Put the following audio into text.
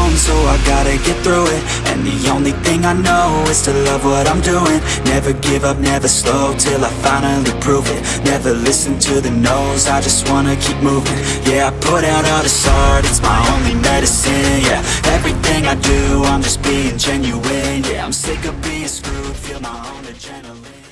own, so I gotta get through it. And the only thing I know is to love what I'm doing. Never give up, never slow, till I finally prove it. Never listen to the no's, I just wanna keep moving. Yeah, I put out all this art, it's my only medicine, yeah. Everything I do, I'm just being genuine, yeah. I'm sick of being screwed, feel my own adrenaline.